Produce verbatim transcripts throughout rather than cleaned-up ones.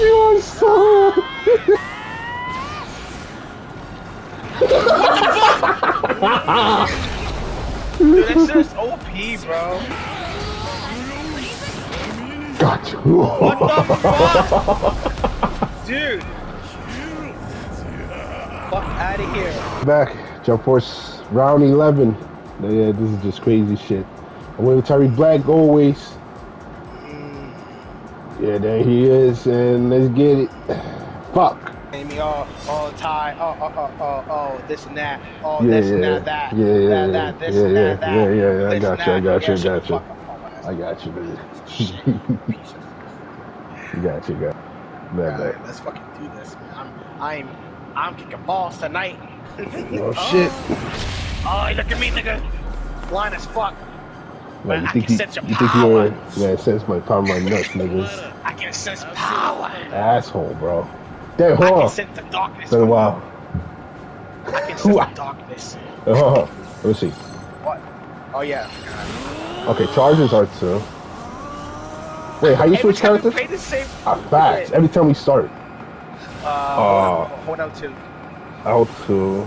You are so. Dude, that's just O P, bro. Got you. What the fuck? Dude. Fuck out of here. Back. Jump Force round eleven. Yeah, this is just crazy shit. I went with Tyree Black always. Yeah, there he is, and let's get it. Fuck. Me all, all tie, oh, oh, oh, oh, this and that, oh, yeah, this and yeah, that, that, yeah, yeah, that, that, this yeah, and yeah, that, yeah, yeah, yeah, I got you, I got you, I got you, I got you, dude. You got you, guy. Right, let's fucking do this, man. I'm, I'm, I'm kicking balls tonight. Oh shit. Oh, look at me, nigga. Blind as fuck. Man, you think you think you're in? Man, sense my power, my nuts, niggas. I can sense power. Asshole, bro. Damn, hold on. I can sense the darkness. Been a while. I can sense the darkness. Oh, let me see. What? Oh yeah. Okay, charges are too. Wait, how you switch characters? Ah, facts. Every time we start. Uh, hold out two. Out two.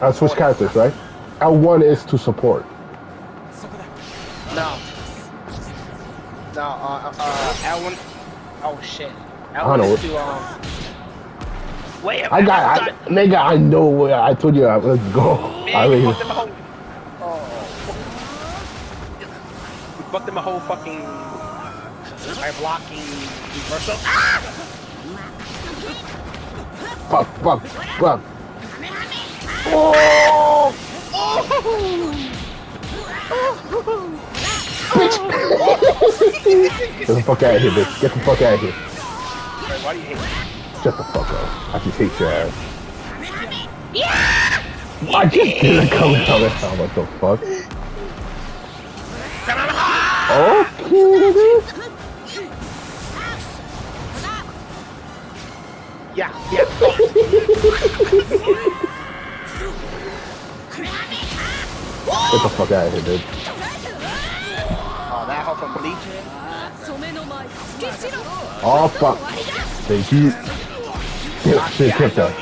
I switch characters, right? Out one is to support. No. No, uh, uh, L one. Oh shit. L one is to, um. Wait a minute. I got, I, nigga, I know where I told you I was going to go. Man, I mean, you fucked him a whole. Oh. You fucked him a whole fucking. By blocking reversal. Ah! Fuck, fuck, fuck. Oh! Oh! Oh! Bitch! Get the fuck out of here, bitch. Get the fuck out of here. Why do you hate me? Shut the fuck up. I just hate your ass. Yeah! I just didn't come out that time. What the fuck? Okay. Yeah, yeah. Get the fuck out of here, dude. That from oh fuck! Thank you. Yeah, shit, kept that.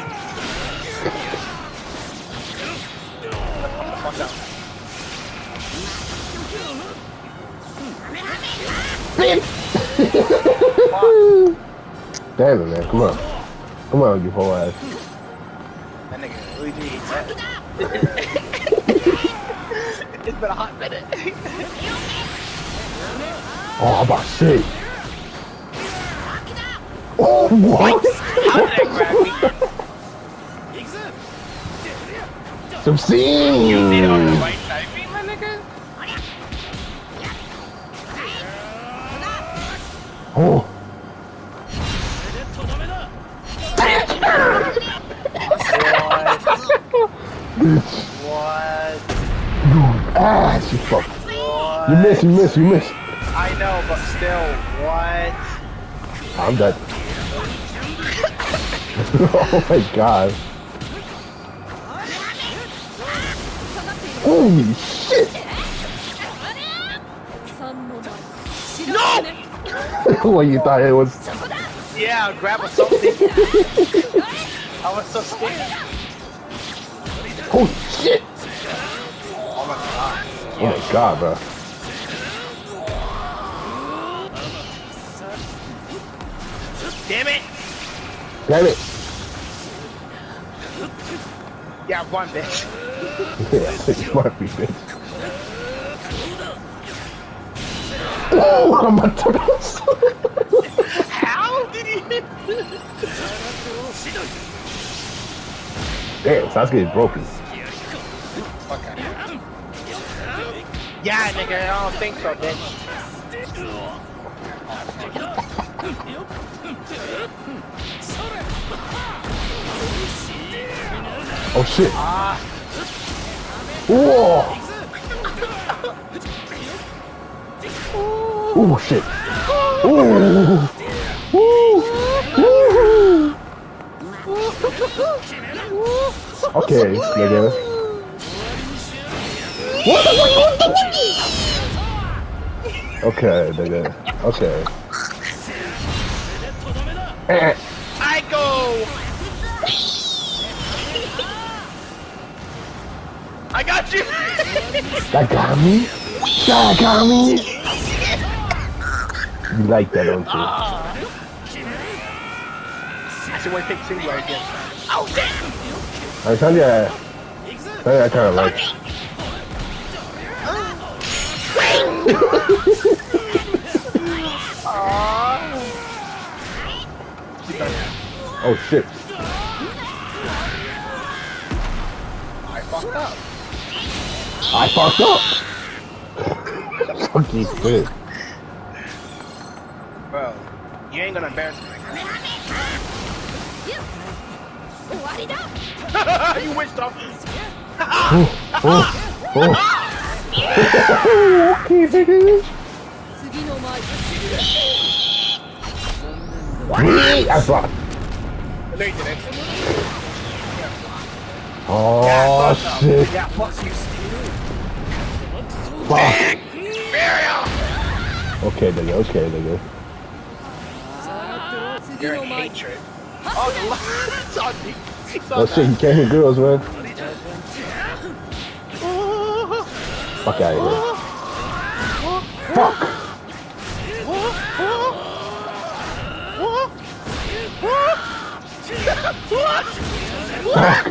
Damn it, man! Come on, come on, you whole ass. That nigga really needs that. It's been a hot minute. Oh, about shit. Oh, what? How did that grab me? Some scene. You did on the right side, my nigga. Oh. What? Dude, ass, you fuck. What? You miss, you miss, you miss. I know, but still, what? I'm dead. Oh my god. Holy shit! No! What, you thought it was? Yeah, I'll grab something. I was so scared. Holy shit! Oh my god. Oh my god, bro. Damn it! Damn it! Yeah, one bitch. Yeah, one bitch. Oh, I'm about to miss. How did he? Damn, Sasuke is broken. Okay. Yeah, nigga, I don't think so, bitch. Oh shit! Uh, Whoa! Oh shit! Oh! Okay, nigga. What the fuck? Okay, nigga. Okay. I go. I got you. That got me. That got me. You like that, don't you? I should want to take singular again. Oh damn! I tell you, I, I kind of like. Oh shit! I fucked up. I fucked up. Fucking shit. Bro, you ain't gonna embarrass me. You wished off. Oh, oh, oh. Okay, baby. I fucked. Oh yeah, shit! Yeah, fuck you, Steve. Fuck! Okay, there you go. Okay, there you go. You're in hatred. Oh, it's on me. Oh shit! You can't hit girls, man. Fuck out of here! Fuck! Fuck! Fuck! Fuck!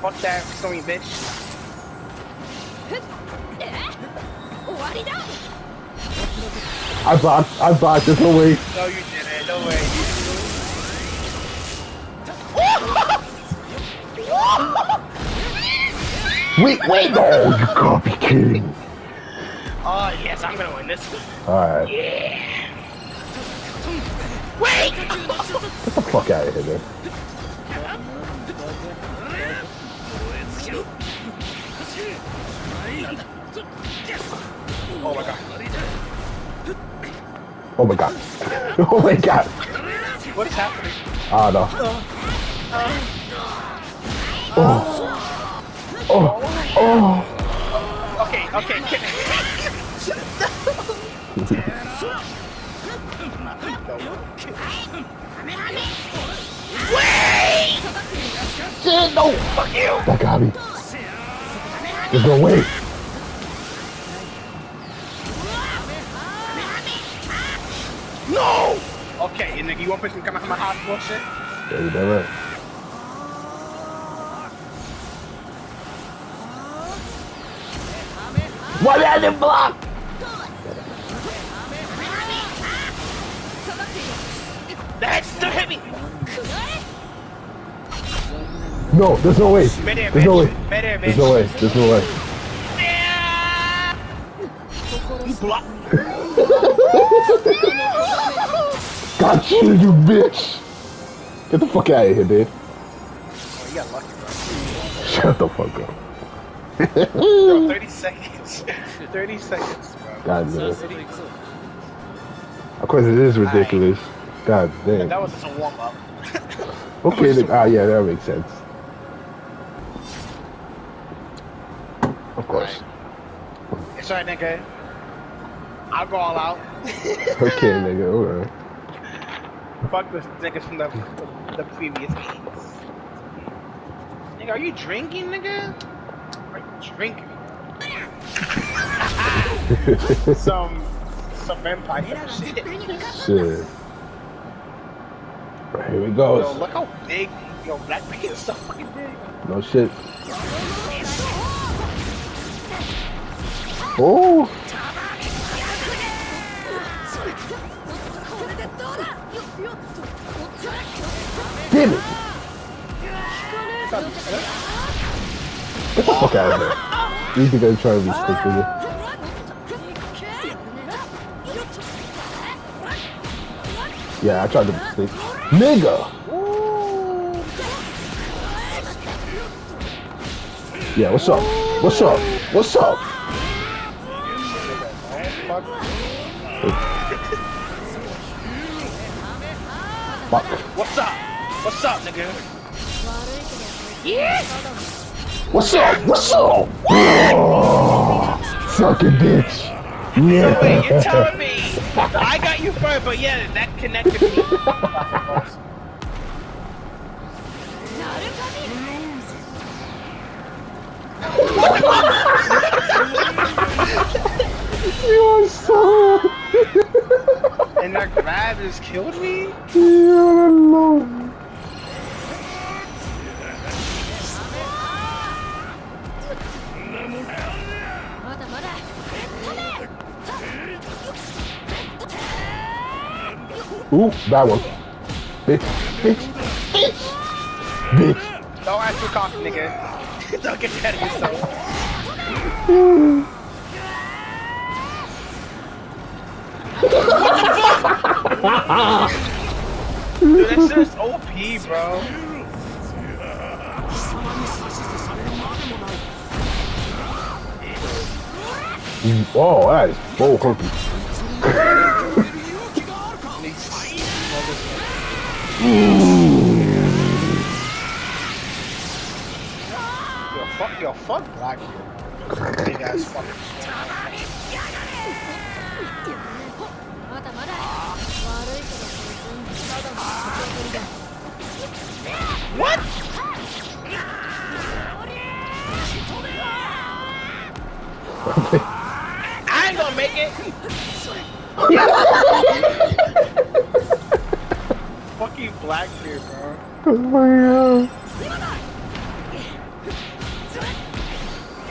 Fuck that, sorry, bitch. I blocked, I blocked, there's no way. No, you didn't, no way. Wait, wait, no, you can't be kidding. Oh, yes, I'm gonna win this. Alright. Yeah. Wait! Get the fuck out of here, man. Oh my god. Oh my god. Oh my god. What's happening? I don't know. Oh. Oh. Oh. Okay, okay, get Wait! Shit, no! Fuck you! That got me. There's no way. No! Okay, you nigga, you want person to come out of my house bullshit? Yeah, you know it. Why did I block? That's the heavy! No, there's no way! There's no way! There's no way! There's no way! You blocked me! Got you, you bitch! Get the fuck out of here, dude. Oh, you got lucky, bro. Shut the fuck up. Bro, thirty seconds. thirty seconds, bro. God damn. Of course, it is ridiculous. God damn. Yeah, that was just a warm up. Okay, then, ah, yeah, that makes sense. Of course. Right. It's alright, nigga. I'll go all out. Okay, nigga, alright. Fuck those niggas from the, the previous games. Nigga, are you drinking, nigga? Are you drinking? some... some vampire shit. Shit. Right, here we go. Yo, look how big... Yo, Blackbeard is so fucking big. No shit. Oh! Damn it! Get the fuck out of here. You think I'm trying to be quick, nigga? Yeah, I tried to be quick. Nigga! Yeah, what's up? What's up? What's up? Fuck. What's up? What's up, nigga? Yeah. What's up? What's up? Suckin' bitch. Yeah. Wait, you're telling me I got you first, but yeah, that connected me. You are so. And that grab just killed me. Yeah, I love. Ooh, that one. Bitch, bitch, bitch, bitch. Don't ask for coffee, nigga. Don't get that at yourself. Dude, that's just O P, bro. Oh, that is so hunky. You're fuck, you're fuck Blackbeard. Big ass fucking. What? I ain't gonna make it. Fucking Blackbeard, bro. Oh my god.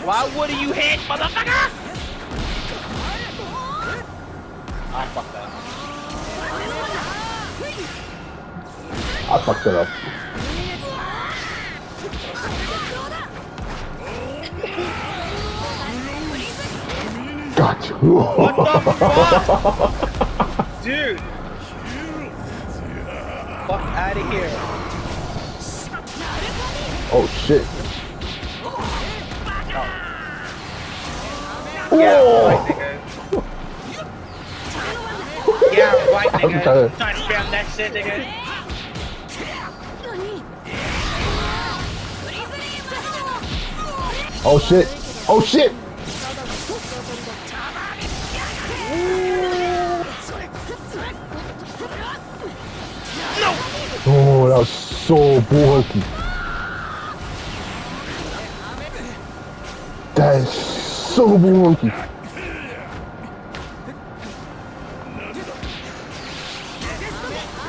Why wouldn't you hit, motherfucker? I fucked that up. I fucked it up. Gotcha. What the fuck? Dude. Fuck out of here. Oh shit. Oh. Yeah, right, nigga. Yeah, right, nigga. I'm trying to spam that shit, nigga. Oh shit. Oh shit. Oh, that was so bulky. That is so bulky.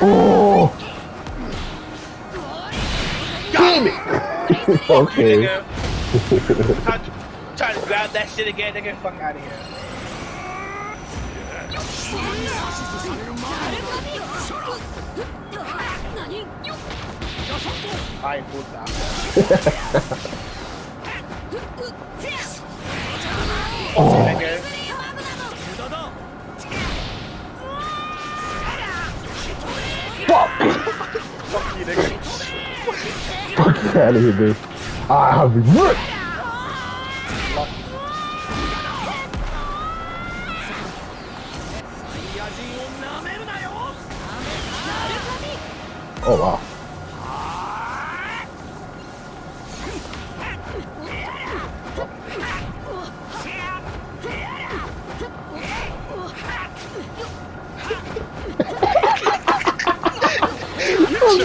Oh, damn it! Okay. Try to grab that shit again. They get the fuck out of here. I put that. Fuck! Fuck you, nigga. Fuck you out of here, dude. I have been hurt. Oh wow.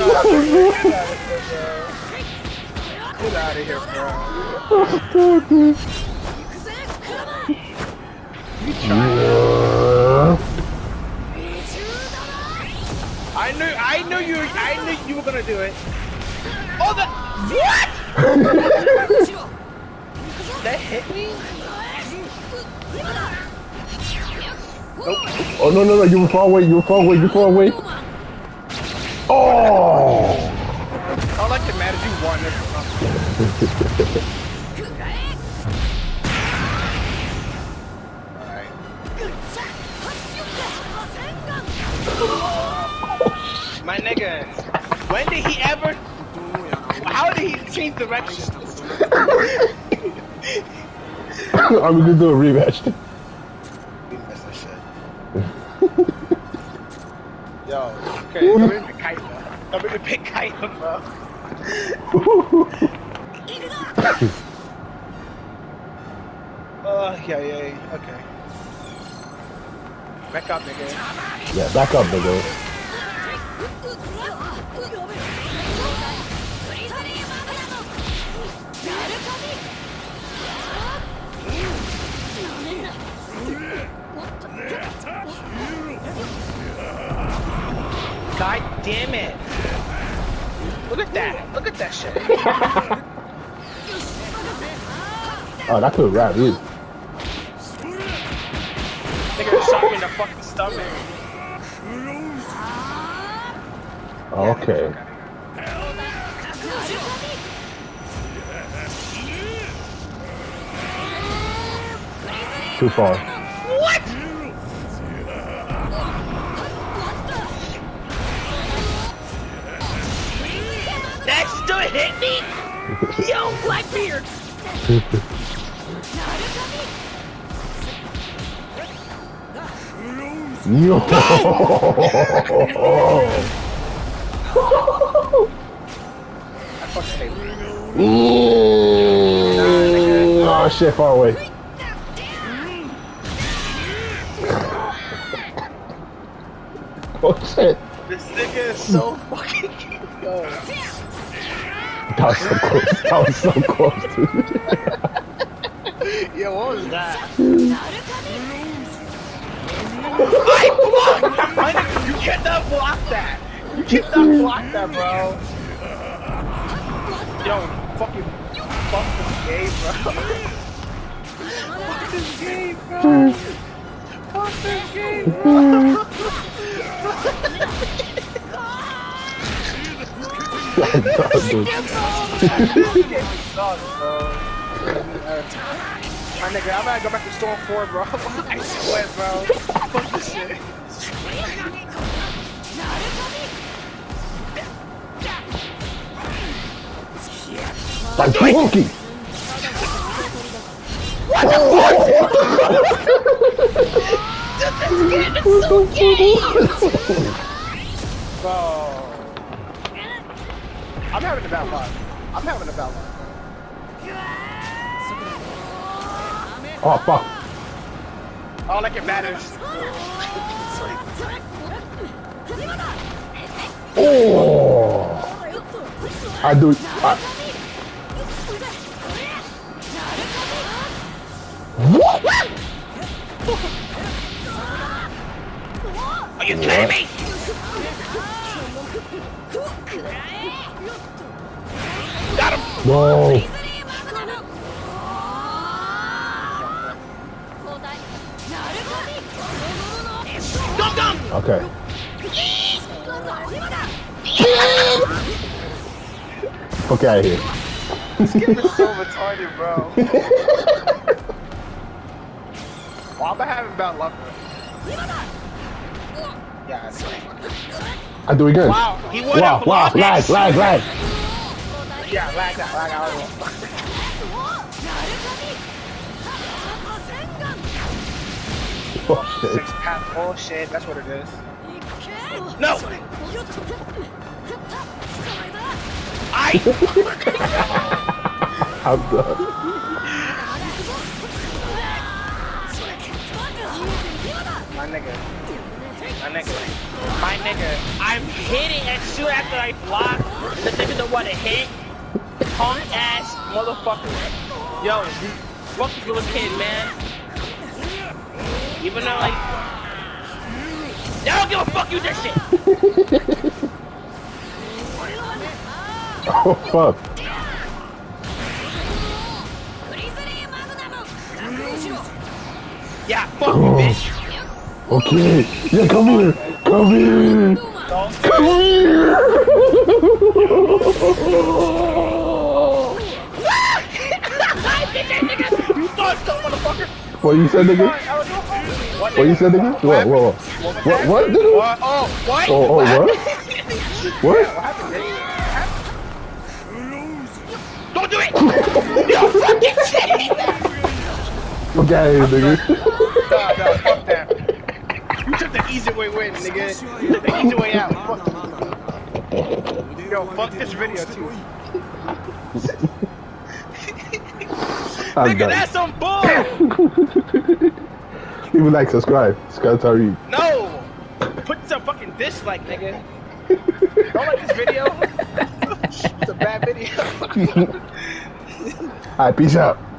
Get out of here, bro. You tried. I knew, I knew you, I knew you were gonna do it. Oh, the what? That hit me. Nope. Oh no no no! You were far away. You were far away. You were far away. Oh! All I can matter is you won this. My nigga, when did he ever? How did he change direction? I'm gonna do a rematch. Yo, okay, I'm in the kite, bro. I'm in the big kite, bro. Oh, yeah, yeah, yeah, okay. Back up, nigga. Yeah, back up, nigga. God damn it! Look at that! Look at that shit! Oh, that could wrap you. Nigga shot me in the fucking stomach. Oh, okay. Too far. What? That still hit me? Yo, Blackbeard! Yo! I fucking hate you. Ooh. Nah, oh shit, far away. Oh shit. This nigga is so fucking yo. That was so close. That was so close, dude. Yo, what was that? I fuck! You cannot block that! You cannot block that, bro! Yo, fucking fuck this game, bro! Fuck this game, bro! Fuck this game, bro! This my nigga, I'm gonna go back to Storm four, bro. I swear, bro. Fuck this shit. Like donkey! What the fuck? Dude, so gay! Bro. I'm having a bad luck. I'm having a bad luck. Oh fuck! Oh, like it matters. Oh! I do. I... What? Are you kidding me? Got him! Whoa! Okay. Fuck out of here. This game is so retarded, bro. Why am I having bad luck? Yeah, I do it good. Wow, he won. Wow, wow, lag, lag, lag. Yeah, lag out, lag out. Oh shit. Six pack. Oh shit, that's what it is. No! I I'm done. My nigga. My nigga. My nigga. I'm hitting as soon after I block. The nigga don't want to hit. Punk ass motherfucker. Yo, fuck you little kid, man. Even though, like, I don't give a fuck you this shit! Oh, fuck. Yeah, fuck you, oh. Bitch. Okay, yeah, come here. Come here. Don't come here. You thought so, motherfucker. What you said, nigga? What you said again? What? What? What? What? What? What? Oh, what? Oh, oh, what? What? Don't do it! No fucking shit! Look at him, nigga. Nah, nah, fuck that. You took the easy way win, nigga. You took the easy way out. Fuck. Yo, fuck this video too. Nigga, done. That's some bull! He would like, subscribe. Subscribe to Tyree. No! Put some fucking dislike, nigga. Don't like this video. It's a bad video. Alright, peace out.